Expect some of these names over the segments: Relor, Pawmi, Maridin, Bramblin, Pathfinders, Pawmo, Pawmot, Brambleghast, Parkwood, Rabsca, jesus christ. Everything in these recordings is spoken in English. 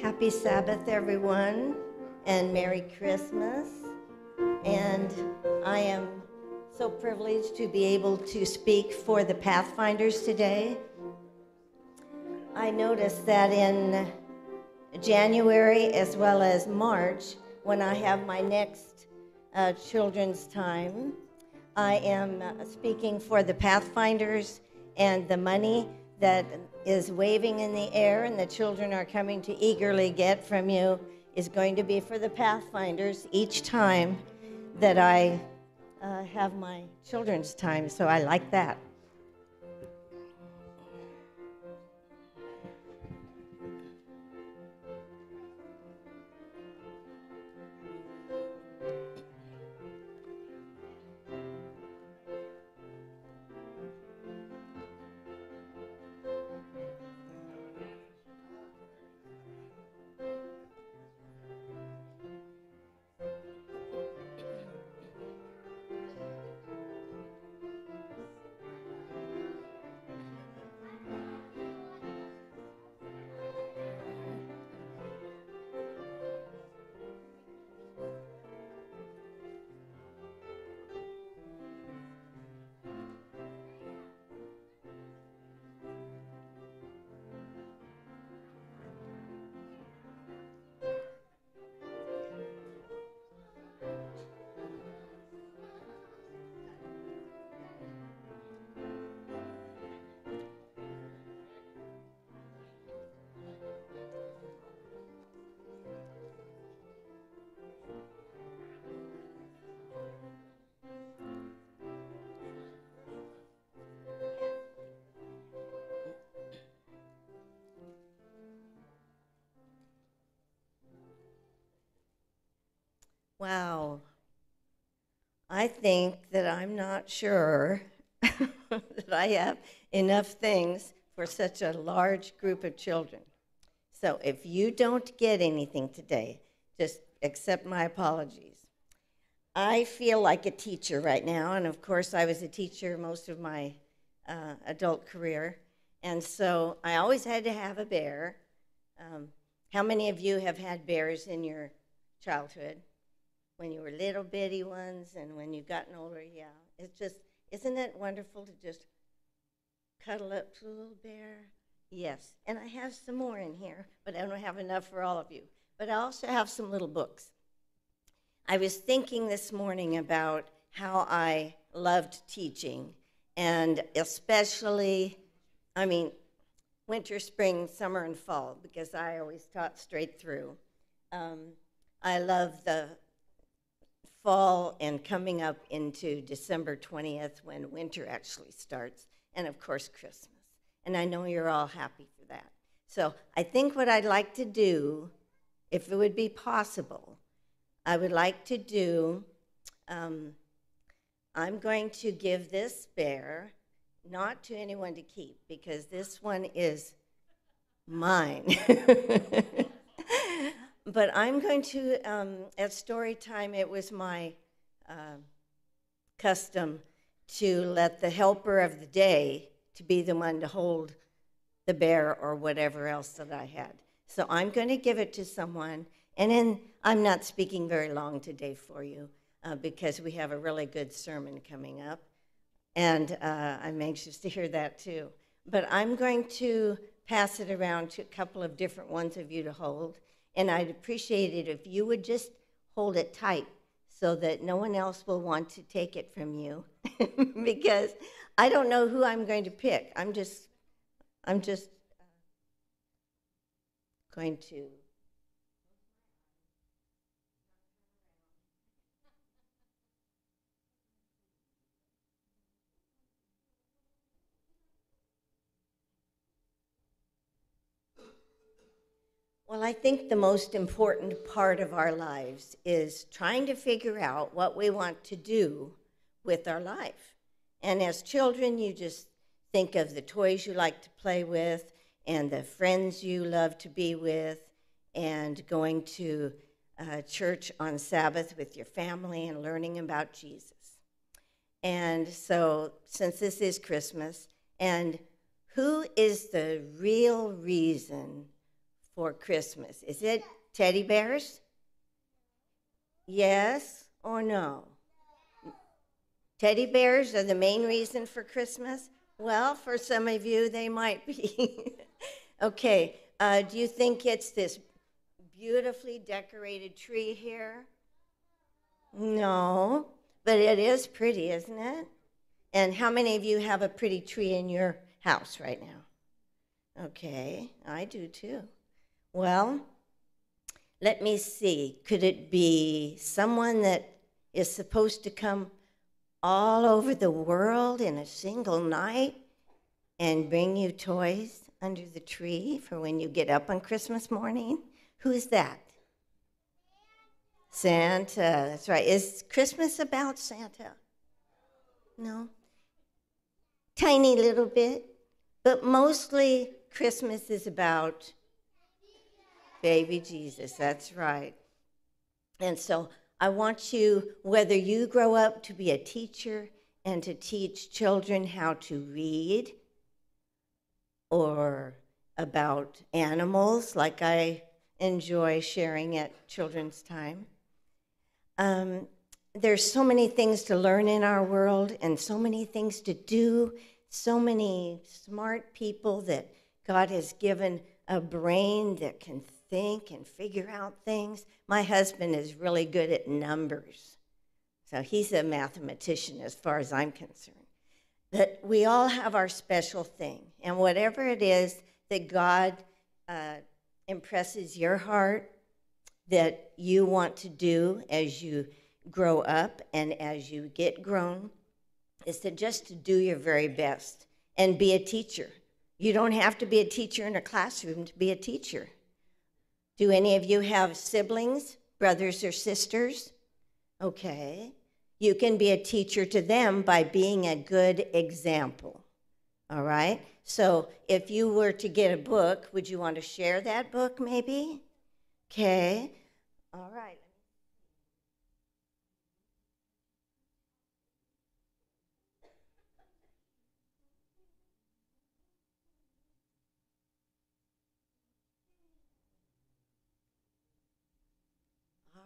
Happy Sabbath, everyone, and Merry Christmas. And I am so privileged to be able to speak for the Pathfinders today. I noticed that in January as well as March, when I have my next children's time, I am speaking for the Pathfinders and the money that is waving in the air and the children are coming to eagerly get from you is going to be for the Pathfinders each time that I have my children's time, so I like that. Wow, I think that I'm not sure that I have enough things for such a large group of children. So if you don't get anything today, just accept my apologies. I feel like a teacher right now, and of course I was a teacher most of my adult career, and so I always had to have a bear. How many of you have had bears in your childhood? When you were little bitty ones, and when you've gotten older, yeah. It's just, isn't it wonderful to just cuddle up to a little bear? Yes, and I have some more in here, but I don't have enough for all of you. But I also have some little books. I was thinking this morning about how I loved teaching, and especially, I mean, winter, spring, summer, and fall, because I always taught straight through. I love the fall and coming up into December 20th when winter actually starts, and of course Christmas. And I know you're all happy for that. So I think what I'd like to do, if it would be possible, I would like to do, I'm going to give this bear, not to anyone to keep, because this one is mine. But I'm going to, at story time, it was my custom to let the helper of the day to be the one to hold the bear or whatever else that I had. So I'm going to give it to someone, and then I'm not speaking very long today for you because we have a really good sermon coming up, and I'm anxious to hear that too. But I'm going to pass it around to a couple of different ones of you to hold. And I'd appreciate it if you would just hold it tight so that no one else will want to take it from you because I don't know who I'm going to pick. I'm just going to. Well, I think the most important part of our lives is trying to figure out what we want to do with our life. And as children, you just think of the toys you like to play with and the friends you love to be with and going to church on Sabbath with your family and learning about Jesus. And so, since this is Christmas, and who is the real reason for Christmas? Is it teddy bears? Yes or no? Teddy bears are the main reason for Christmas? Well, for some of you, they might be. Okay, do you think it's this beautifully decorated tree here? No, but it is pretty, isn't it? And how many of you have a pretty tree in your house right now? Okay, I do too. Well, let me see. Could it be someone that is supposed to come all over the world in a single night and bring you toys under the tree for when you get up on Christmas morning? Who is that? Santa, that's right. Is Christmas about Santa? No? Tiny little bit, but mostly Christmas is about baby Jesus, that's right. And so I want you, whether you grow up to be a teacher and to teach children how to read or about animals, like I enjoy sharing at children's time. There's so many things to learn in our world and so many things to do, so many smart people that God has given a brain that can think and figure out things. My husband is really good at numbers, so he's a mathematician as far as I'm concerned. But we all have our special thing, and whatever it is that God impresses your heart that you want to do as you grow up and as you get grown, is to just to do your very best and be a teacher. You don't have to be a teacher in a classroom to be a teacher. Do any of you have siblings, brothers or sisters? Okay. You can be a teacher to them by being a good example. All right? So if you were to get a book, would you want to share that book maybe? Okay. All right.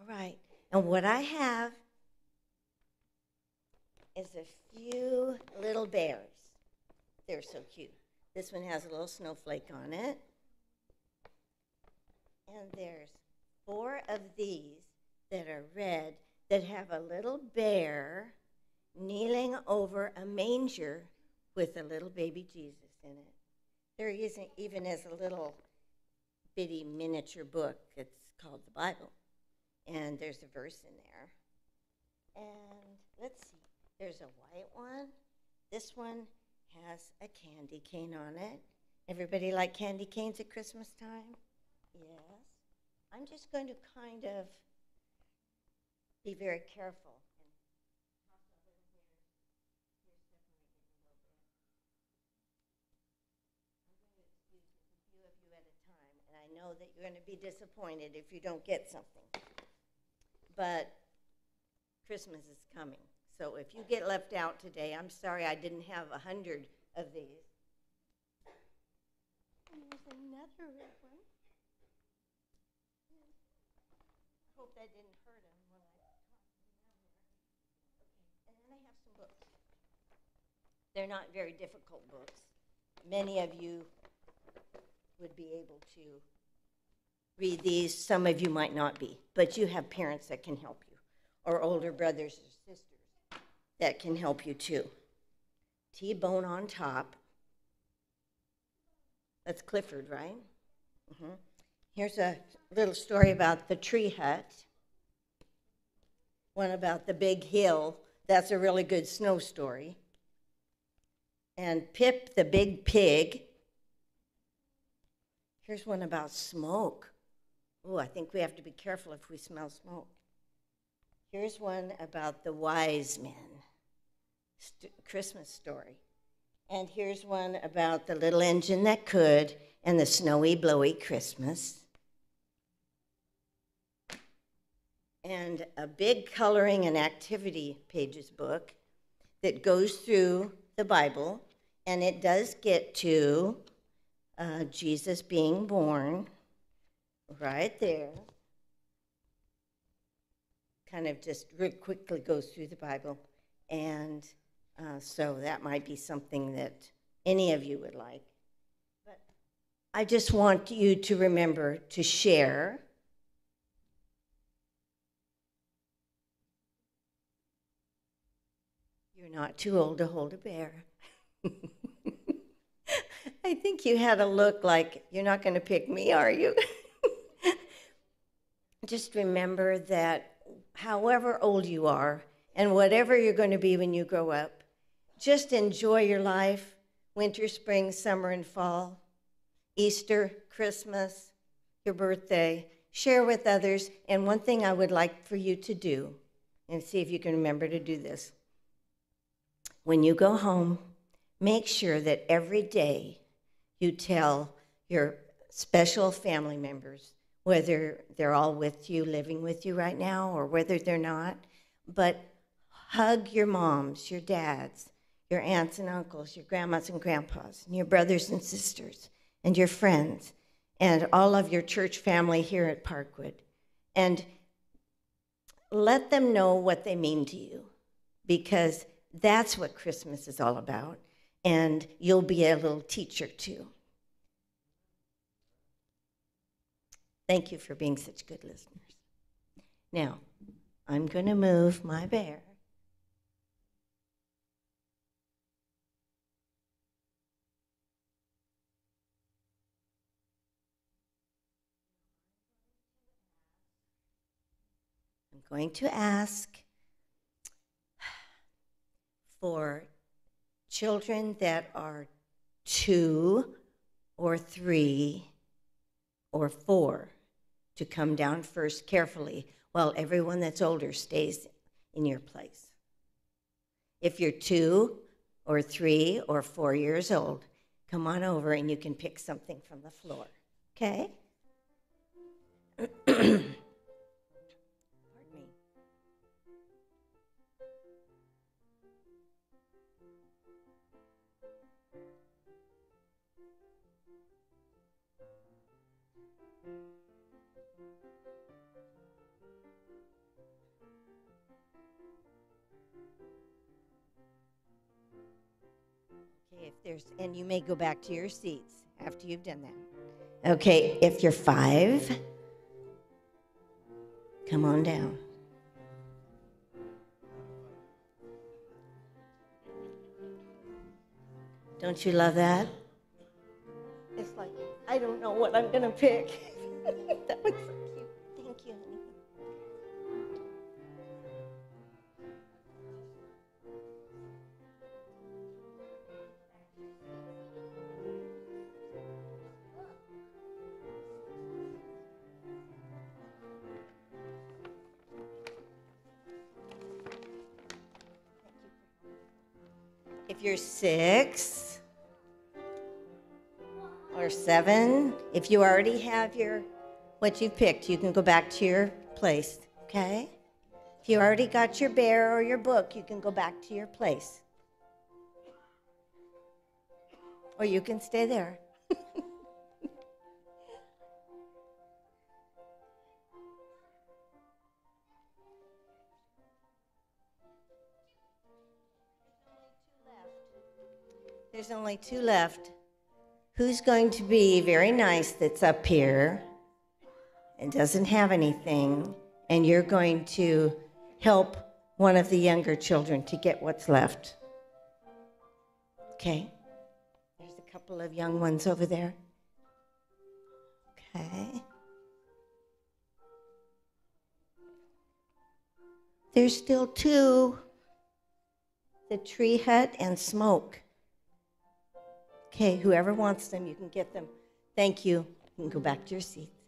Right, and what I have is a few little bears. They're so cute. This one has a little snowflake on it. And there's 4 of these that are red that have a little bear kneeling over a manger with a little baby Jesus in it. There even is a little bitty miniature book that's called the Bible. And there's a verse in there. And let's see, there's a white one. This one has a candy cane on it. Everybody like candy canes at Christmas time? Yes. I'm just going to kind of be very careful. I'm going to excuse a few of you at a time, and I know that you're going to be disappointed if you don't get something. But Christmas is coming, so if you get left out today, I'm sorry I didn't have 100 of these. And there's another red one. I hope that didn't hurt him when I talked to him. And then I have some books. They're not very difficult books. Many of you would be able to read these, some of you might not be, but you have parents that can help you, or older brothers or sisters that can help you too. T-bone on top. That's Clifford, right? Mm-hmm. Here's a little story about the tree hut. One about the big hill. That's a really good snow story. And Pip the big pig. Here's one about smoke. Oh, I think we have to be careful if we smell smoke. Here's one about the wise men, Christmas story. And here's one about the little engine that could and the snowy, blowy Christmas. And a big coloring and activity pages book that goes through the Bible, and it does get to Jesus being born, right there. Kind of just really quickly goes through the Bible. And so that might be something that any of you would like. But I just want you to remember to share. You're not too old to hold a bear. I think you had a look like, you're not going to pick me, are you? Just remember that however old you are, and whatever you're going to be when you grow up, just enjoy your life, winter, spring, summer, and fall, Easter, Christmas, your birthday. Share with others. And one thing I would like for you to do, and see if you can remember to do this, when you go home, make sure that every day you tell your special family members, whether they're all with you, living with you right now, or whether they're not, but hug your moms, your dads, your aunts and uncles, your grandmas and grandpas, and your brothers and sisters, and your friends, and all of your church family here at Parkwood. And let them know what they mean to you, because that's what Christmas is all about, and you'll be a little teacher too. Thank you for being such good listeners. Now, I'm going to move my bear. I'm going to ask for children that are 2 or 3 or 4 to come down first carefully, while everyone that's older stays in your place. If you're 2 or 3 or 4 years old, come on over and you can pick something from the floor, okay? Pardon me. And you may go back to your seats after you've done that. Okay, if you're 5, come on down. Don't you love that? It's like, I don't know what I'm going to pick. That was so cute. Thank you, honey. If you're 6 or 7, if you already have your what you picked, you can go back to your place, okay? If you already got your bear or your book, you can go back to your place. Or you can stay there. There's only 2 left. Who's going to be very nice that's up here and doesn't have anything, and you're going to help one of the younger children to get what's left? Okay. There's a couple of young ones over there. Okay. There's still 2. The tree hut and smoke. Okay, whoever wants them, you can get them. Thank you. You can go back to your seat.